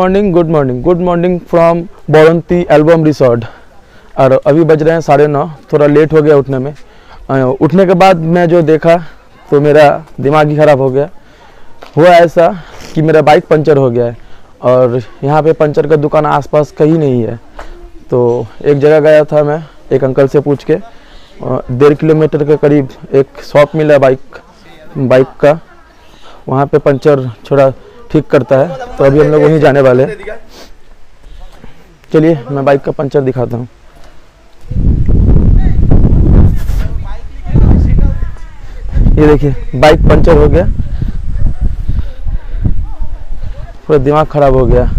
Morning good morning from Boranti album resort. और अभी बज रहे हैं 9:30, थोड़ा लेट हो गया उठने में। उठने के बाद मैं जो देखा तो मेरा दिमाग ही ख़राब हो गया। हुआ ऐसा कि मेरा बाइक पंचर हो गया है और यहाँ पे पंचर का दुकान आसपास कहीं नहीं है। तो एक जगह गया था मैं, एक अंकल से पूछ के 1.5 किलोमीटर के करीब एक शॉप मिला बाइक का, वहाँ पे पंचर थोड़ा ठीक करता है। तो अभी हम लोग वहीं जाने वाले हैं। चलिए मैं बाइक का पंचर दिखाता हूँ। ये देखिए बाइक पंचर हो गया, पूरा दिमाग खराब हो गया।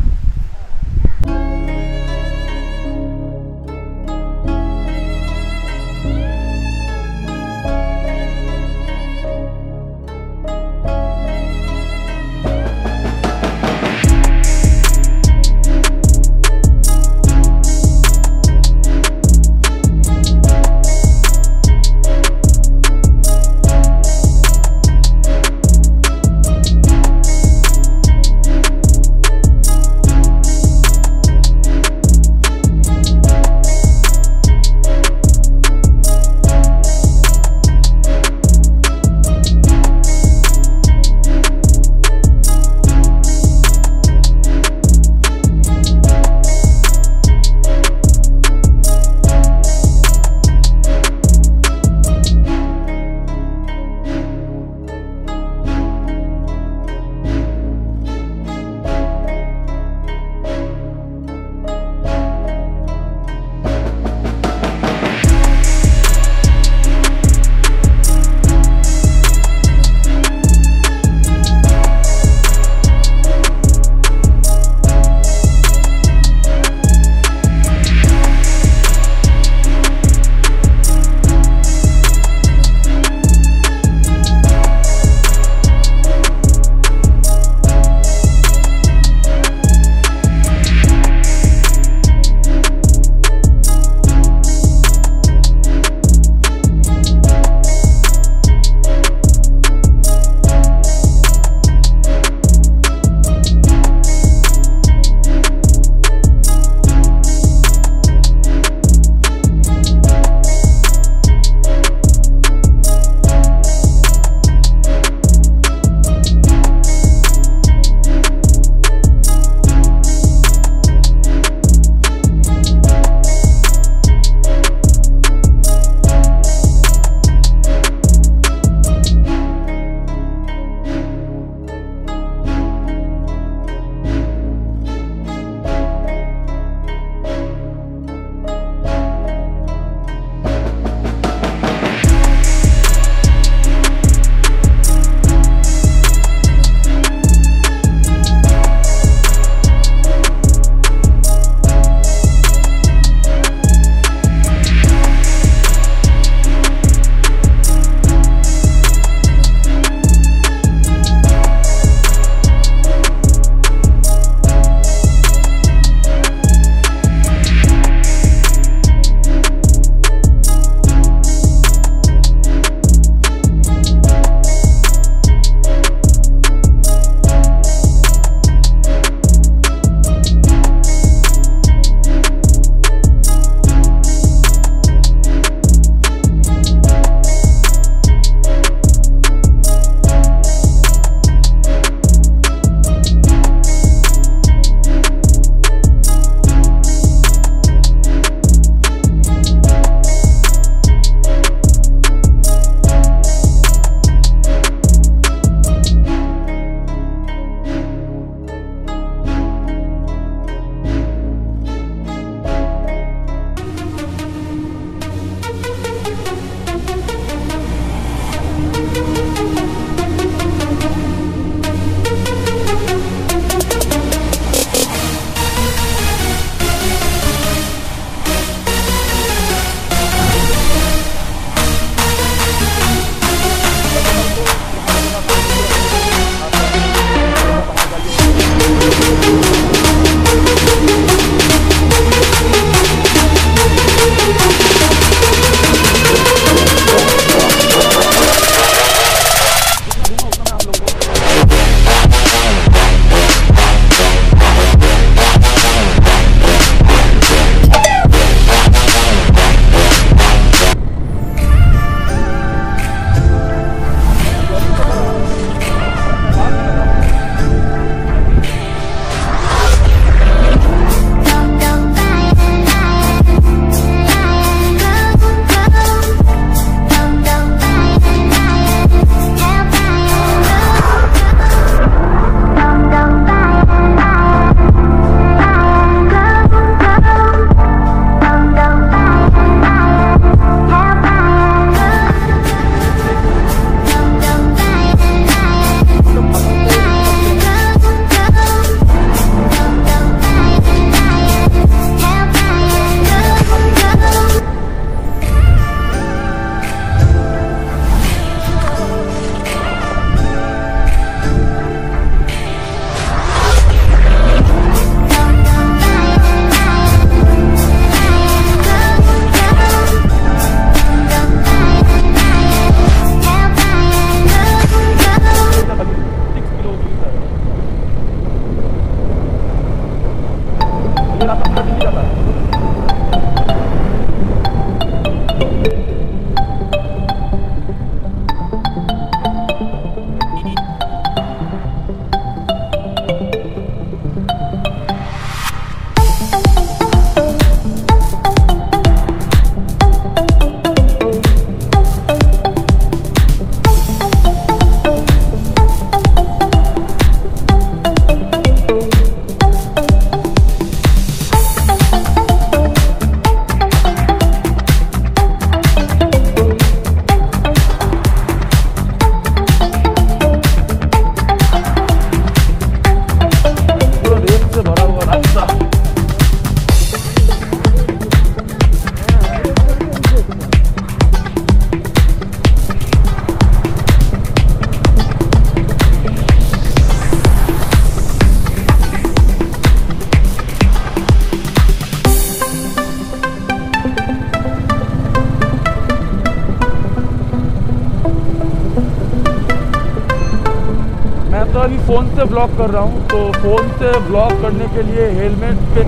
तो अभी फ़ोन से ब्लॉग कर रहा हूँ, तो फ़ोन से ब्लॉग करने के लिए हेलमेट पे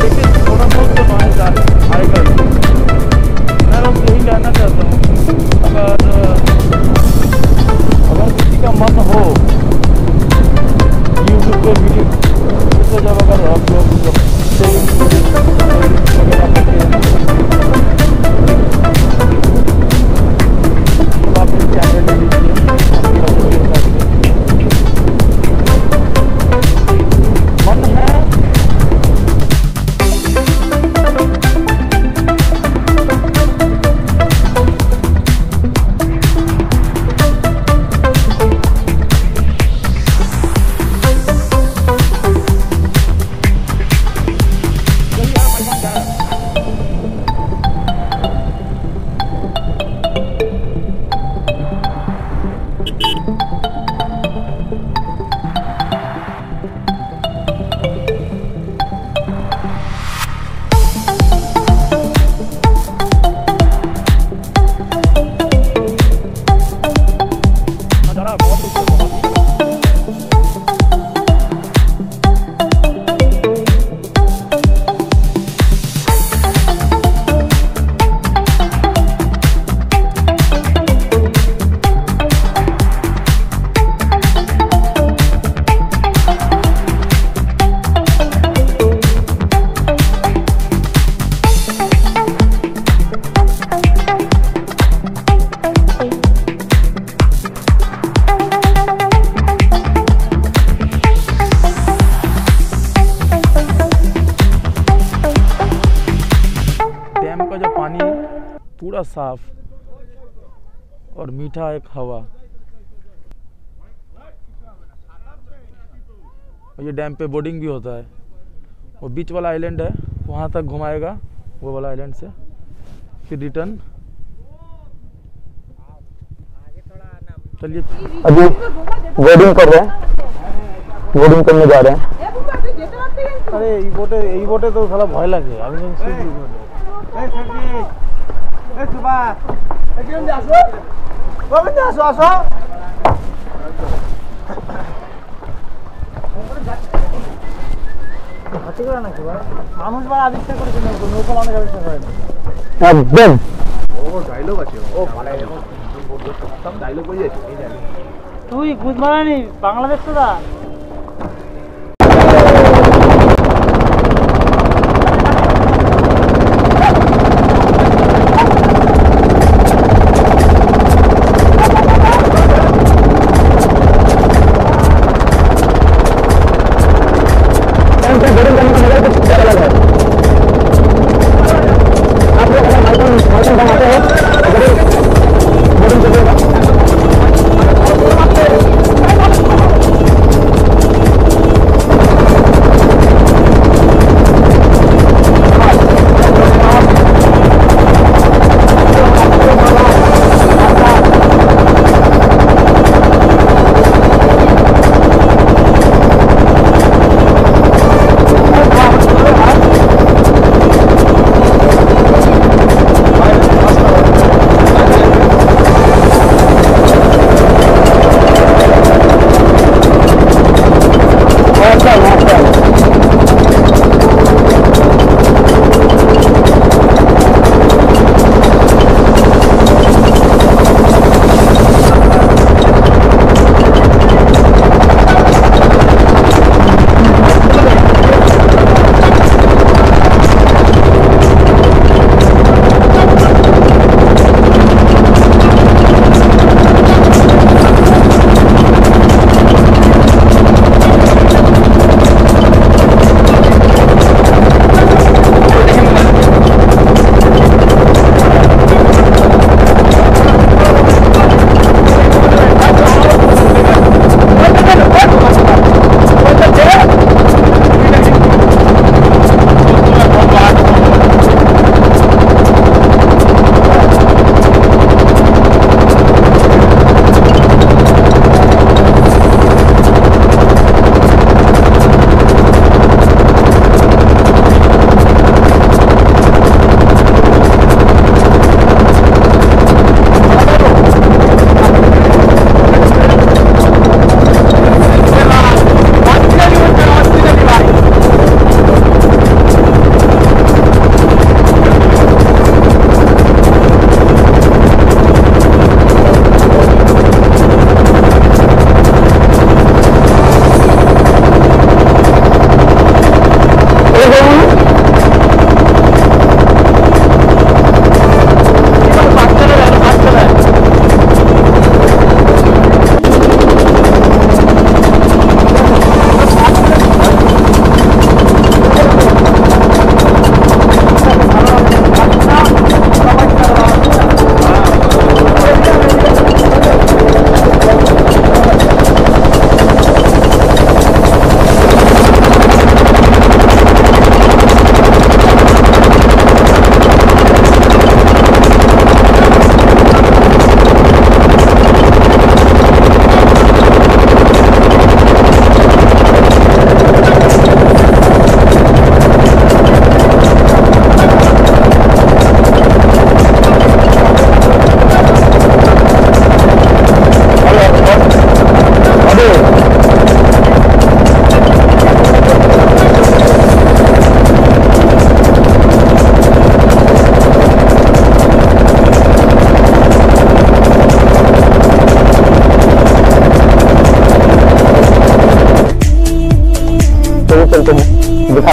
लेकिन थोड़ा बहुत तो माइज आएगा। मैं बस यही कहना चाहता हूँ, अगर किसी का मन हो यूट्यूब पे वीडियो, तो जब अगर आप लोग पूरा साफ और मीठा एक हवा। और ये डैम पे बोर्डिंग भी होता है। वो बीच वाला आइलैंड है, वहाँ तक घुमाएगा वो वाला आइलैंड से, फिर रिटर्न। चलिए अभी बोर्डिंग कर रहे हैं, बोर्डिंग करने जा रहे हैं। अरे ये बोटे तो साला भय लगे। अभी তুই বুঝ মারানি বাংলাদেশ তো দা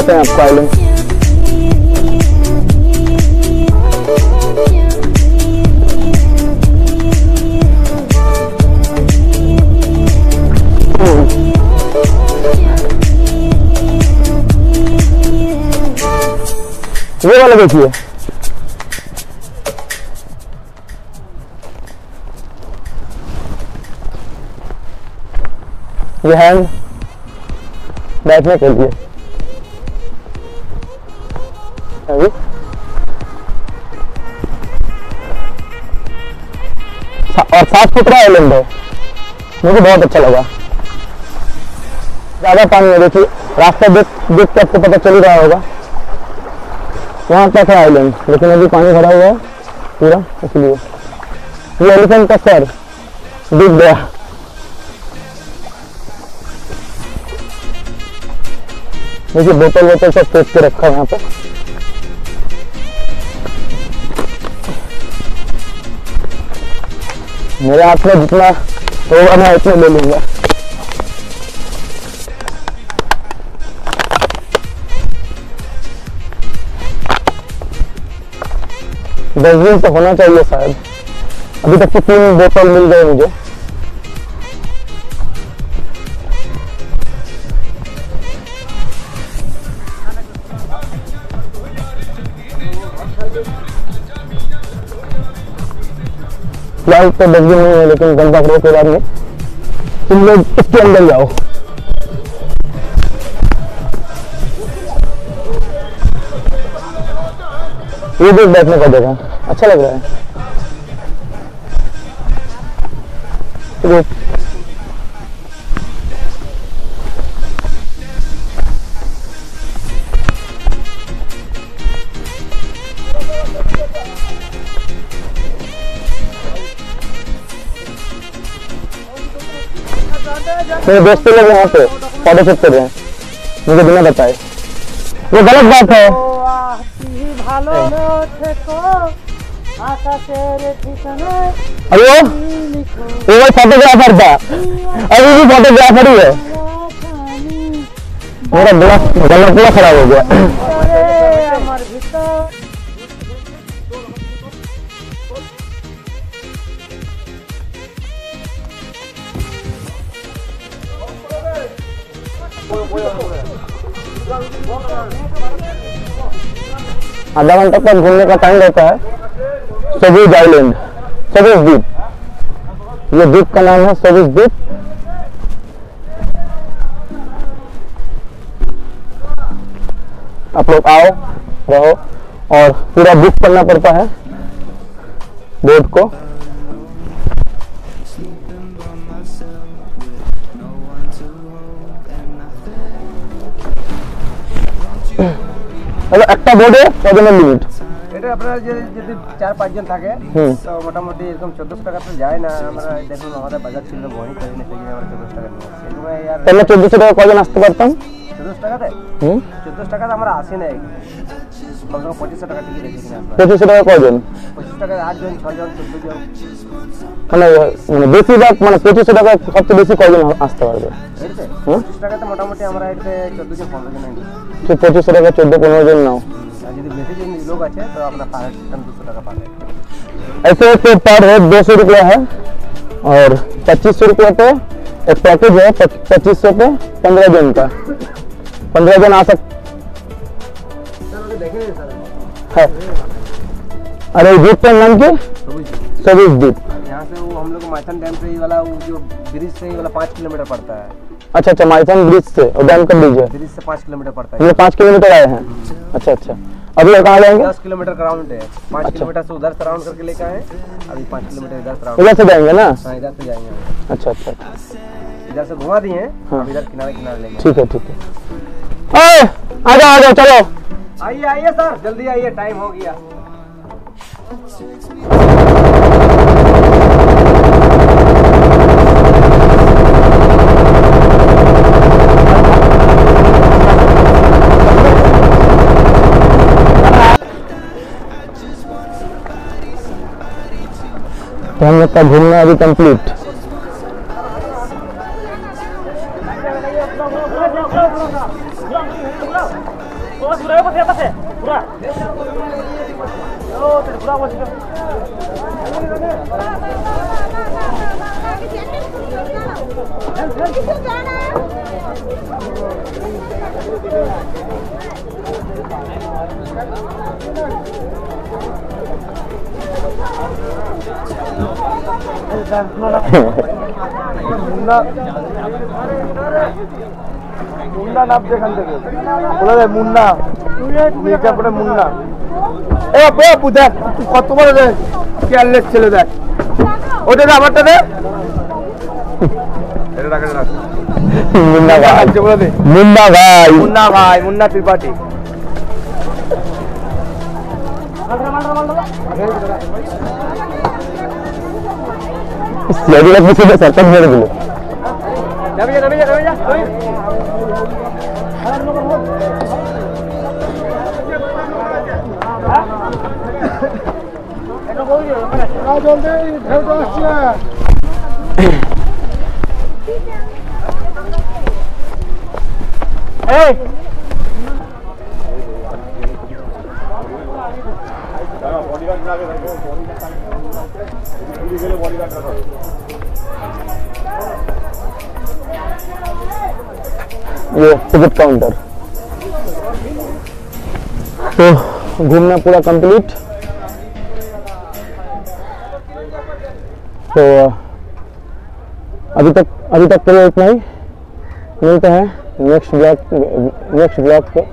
दिखाते हैं आपको आइलैंड। ये वाला देखिए, ये हैंड बैठने के लिए, और साफ सुथरा आइलैंड है, मुझे बहुत अच्छा लगा। ज्यादा पानी है, देखिए रास्ता देख के आपको पता चल रहा होगा वहां तक है आइलैंड, लेकिन अभी पानी भरा हुआ है पूरा, इसलिए ये एलिफेंट का सर डूब गया। देखिए बोतल वोतल सब फेंक के रखा है यहाँ पे। मेरे हाथ में जितना होगा मैं उतना ले लूंगा। डस्टबिन तो होना चाहिए शायद, अभी तक तो 3 बोतल मिल गए मुझे। फिलहाल तो डस्टबिन नहीं है, लेकिन गंदा करो के बाद में तुम लोग इसके अंदर जाओ। ये भी बैठने का जगह अच्छा लग रहा है। मेरे दोस्त लोग यहाँ पे फोटोशूट कर रहे हैं मुझे बिना बताए, ये गलत बात है। अरे वो फोटोग्राफर था, अभी भी फोटोग्राफर ही है। मेरा गला खराब हो गया। आधा घंटा तक घूमने का टाइम रहता है। सबुज आइलैंड, सबुज द्वीप, ये द्वीप का नाम है सबुज द्वीप। आप लोग आओ रहो और पूरा बुक करना पड़ता है बोट को। हेलो একটা বোর্ডে কতজন লিমিট? এটা আপনারা যদি 4-5 জন থাকে তো মোটামুটি এরকম 1400 টাকা তো যায় না। আমরা দেখুন আমাদের বাজার ছিল বই করি না, সেই জন্য আমরা 1400 টাকা নিয়েছি। এগুলা यार তাহলে 1400 টাকা কয়জন আসতে পারতাম? 1400 টাকাতে 1400 টাকাতে আমরা আসি না, বলতো 2500 টাকা টিকিট রেখেছি আমরা। 2500 টাকা কয়জন? 2500 টাকা 8 জন 6 জন 14 জন মানে বেশি ভাগ মানে 2500 টাকা সবচেয়ে বেশি কয়জন আসতে পারবে? 2500 টাকাতে মোটামুটি আমরা এতে 14 জন 15 জন আইনি। 2500 টাকা 14-15 जन ना हो, लोग अच्छे तो अपना पर हेड 200 टाका पाले। ऐसे तो पर हेड 200 रुपया है और 2500 रुपया पे एक पैकेज है। 2500 पे 15 जन का, 15 जन आ सकते हैं। अरे द्वीप का नाम क्या? सबुज द्वीप। यहाँ से वो हम लोग माइथन डैम से ये वाला जो ब्रिज से ये वाला 5 किलोमीटर पड़ता है। अच्छा अच्छा, माइथन ब्रिज से और डैम का ब्रिज है, ब्रिज से 5 किलोमीटर पड़ता है। ये 5 किलोमीटर आए हैं। अच्छा अच्छा, अभी कहाँ जाएंगे? 10 किलोमीटर का राउंड है। 5 किलोमीटर से उधर राउंड करके लेके आए, अभी 5 किलोमीटर इधर राउंड, इधर से जाएंगे ना? हाँ इधर से जाएंगे। अच्छा अच्छा, इधर से घुमा दिए, इधर किनारे किनारे लेंगे। ठीक है ठीक है, आ जाओ चलो। आइए आइए सर, जल्दी आइए, टाइम हो गया। तो हम लोग का घूमना अभी कंप्लीट। पूरा बस यहाँ से पूरा ओ तेरे पूरा बस मुन्ना नाम देखान देखे बोला रे मुन्ना नीचे पड़े मुन्ना ए बे बुदा तू কত বড় রে কেয়ারলেস ছেলে দেখ ওটা না আমারটা দে এটা রাখ রাখ মুন্না ভাই বলে দে মুন্না ভাই মুন্না ভাই মুন্না त्रिपाठी ये वाला मुझे सरकार मेरे बोलो नबीया नबीया नबीया ये टिकट काउंटर। तो घूमना पूरा कंप्लीट। तो अभी तक तो इतना ही, मिलते हैं नेक्स्ट ब्लॉग पे।